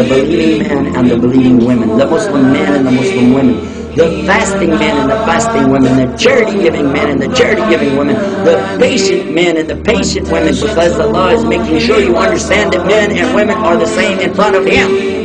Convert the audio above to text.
the believing men and the believing women, the Muslim men and the Muslim women, the fasting men and the fasting women, the charity-giving men and the charity-giving women, the patient men and the patient women, because the law is making sure you understand that men and women are the same in front of Him.